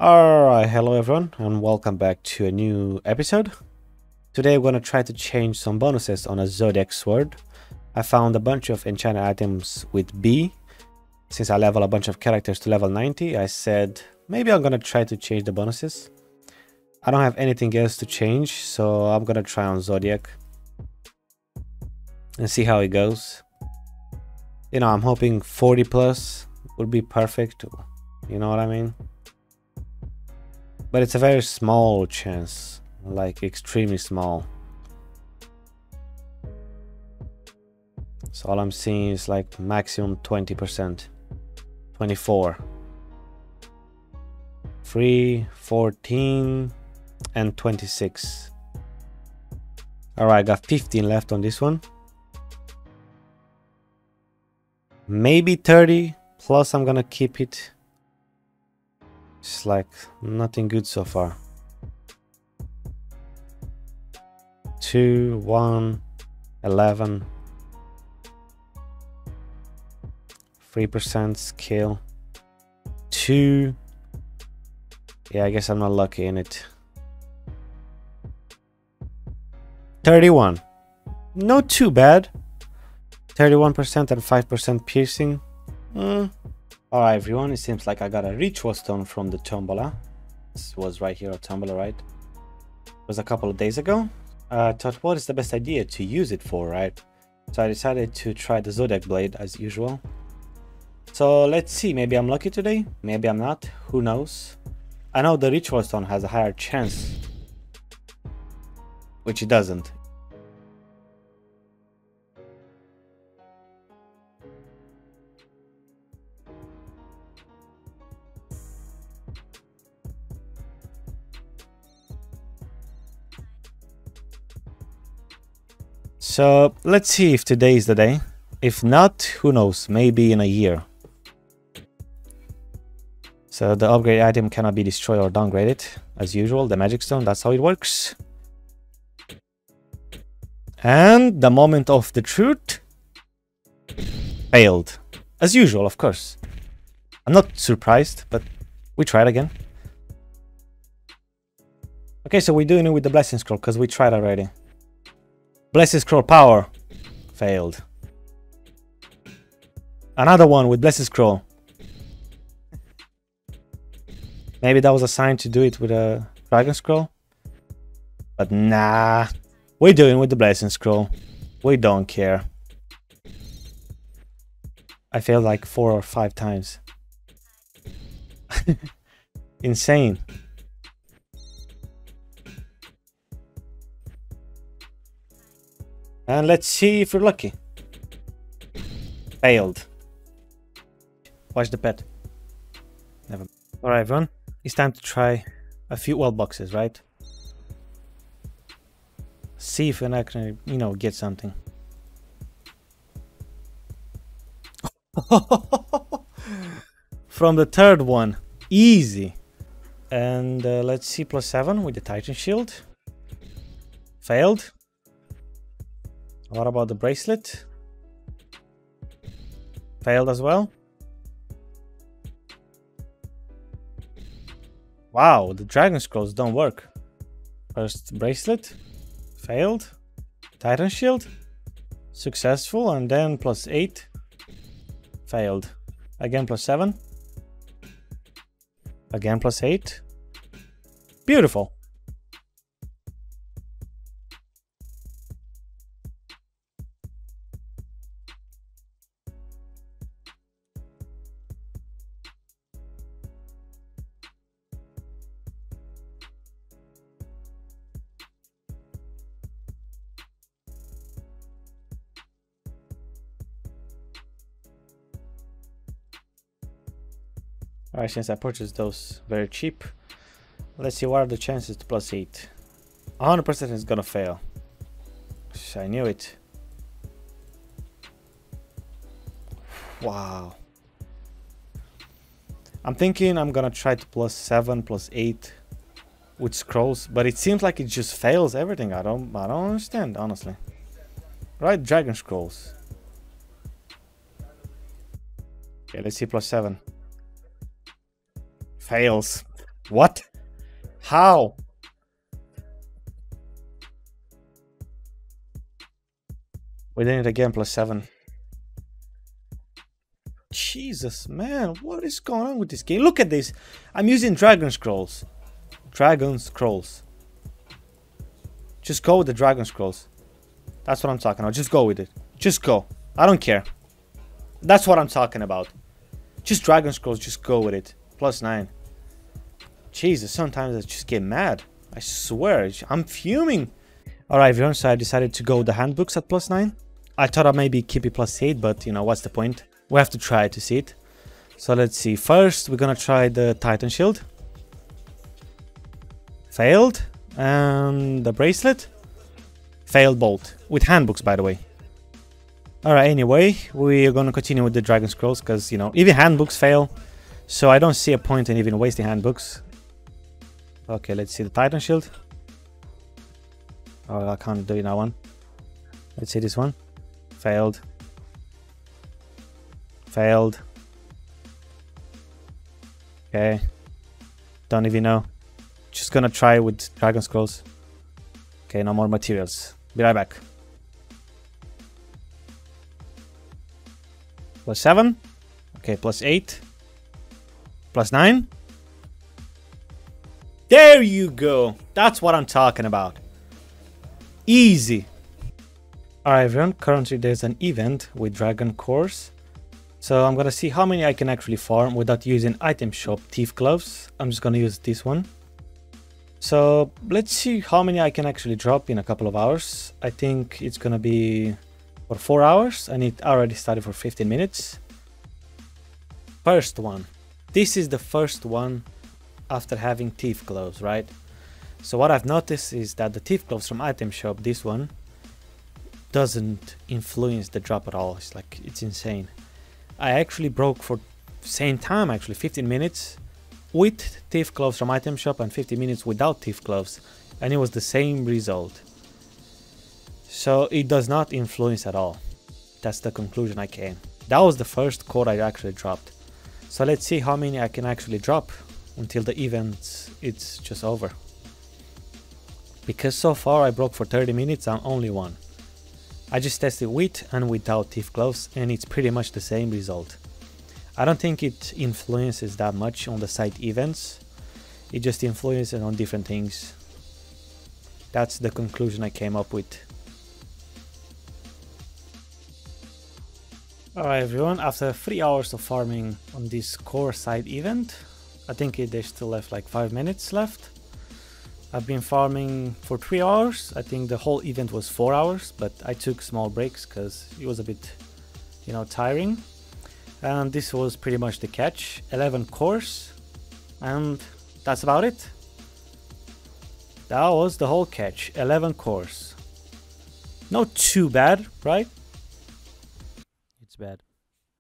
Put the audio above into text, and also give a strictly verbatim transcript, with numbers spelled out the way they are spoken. Alright, hello everyone and welcome back to a new episode. Today we're gonna try to change some bonuses on a Zodiac Sword. I found a bunch of enchanted items with B. Since I level a bunch of characters to level ninety, I said maybe I'm gonna try to change the bonuses. I don't have anything else to change, so I'm gonna try on Zodiac and see how it goes. You know, I'm hoping forty plus would be perfect, you know what I mean? But it's a very small chance, like extremely small. So all I'm seeing is like maximum twenty percent, twenty-four, three, fourteen, and twenty-six. All right, I got fifteen left on this one. Maybe thirty, plus I'm gonna keep it. It's like nothing good so far. Two, one, eleven, three percent skill, two. Yeah, I guess I'm not lucky in it. Thirty-one, not too bad. Thirty-one percent and five percent piercing. mm. Alright everyone, it seems like I got a ritual stone from the tombola. This was right here, a tombola, right? It was a couple of days ago. I uh, thought, what is the best idea to use it for, right? So I decided to try the Zodiac Blade as usual. So let's see, maybe I'm lucky today, maybe I'm not, who knows. I know the ritual stone has a higher chance, which it doesn't. So let's see if today is the day. If not, who knows, maybe in a year. So the upgrade item cannot be destroyed or downgraded. As usual, the magic stone, that's how it works. And the moment of the truth failed. As usual, of course. I'm not surprised, but we tried again. Okay, so we're doing it with the blessing scroll because we tried already. Blessed Scroll power failed. Another one with Blessed Scroll. Maybe that was a sign to do it with a Dragon Scroll. But nah, we're doing with the Blessing Scroll. We don't care. I failed like four or five times. Insane. And let's see if we're lucky. Failed. Watch the pet. Never. Alright everyone, it's time to try a few well boxes, right? See if I can, you know, get something. From the third one. Easy. And uh, let's see, plus seven with the Titan Shield. Failed. What about the bracelet? Failed as well. Wow, the dragon scrolls don't work. First bracelet, failed. Titan shield, successful, and then plus eight, failed. Again plus seven, again plus eight. Beautiful. Alright, since I purchased those very cheap, let's see what are the chances to plus eight. one hundred percent is gonna fail. I knew it. Wow. I'm thinking I'm gonna try to plus seven, plus eight with scrolls, but it seems like it just fails everything. I don't, I don't understand, honestly. Right, dragon scrolls. Okay, let's see plus seven. Fails. What? How? We did it again, plus seven. Jesus, man, what is going on with this game? Look at this. I'm using dragon scrolls. Dragon scrolls. Just go with the dragon scrolls. That's what I'm talking about. Just go with it. Just go. I don't care. That's what I'm talking about. Just dragon scrolls. Just go with it. Plus nine. Jesus, sometimes I just get mad. I swear, I'm fuming. All right, everyone, so I decided to go with the handbooks at plus nine. I thought I maybe keep it plus eight, but you know, what's the point? We have to try to see it. So let's see. First, we're gonna try the Titan Shield. Failed. And the bracelet. Failed bolt. With handbooks, by the way. Alright, anyway, we're gonna continue with the Dragon Scrolls, because, you know, even handbooks fail. So I don't see a point in even wasting handbooks. Okay, let's see the Titan Shield. Oh, I can't do that one. Let's see this one. Failed. Failed. Okay. Don't even know. Just gonna try with Dragon Scrolls. Okay, no more materials. Be right back. Plus seven. Okay, plus eight. Plus nine. There you go. That's what I'm talking about. Easy. Alright, everyone. Currently, there's an event with dragon cores. So I'm gonna see how many I can actually farm without using item shop thief gloves. I'm just gonna use this one. So let's see how many I can actually drop in a couple of hours. I think it's gonna be for four hours and it already started for fifteen minutes. First one. This is the first one after having thief gloves, right? So what I've noticed is that the thief gloves from item shop, this one, doesn't influence the drop at all. It's like, it's insane. I actually broke for same time, actually fifteen minutes. With thief gloves from item shop and fifty minutes without thief gloves, and it was the same result. So it does not influence at all. That's the conclusion I came. That was the first core I actually dropped. So let's see how many I can actually drop until the event it's just over. Because so far I broke for thirty minutes and only one. I just tested with and without thief gloves and it's pretty much the same result. I don't think it influences that much on the side events. It just influences on different things. That's the conclusion I came up with. Alright everyone, after three hours of farming on this core side event, I think there's still left like five minutes left. I've been farming for three hours. I think the whole event was four hours, but I took small breaks because it was a bit, you know, tiring. And this was pretty much the catch, eleven cores, and that's about it. That was the whole catch, eleven cores. Not too bad, right? It's bad.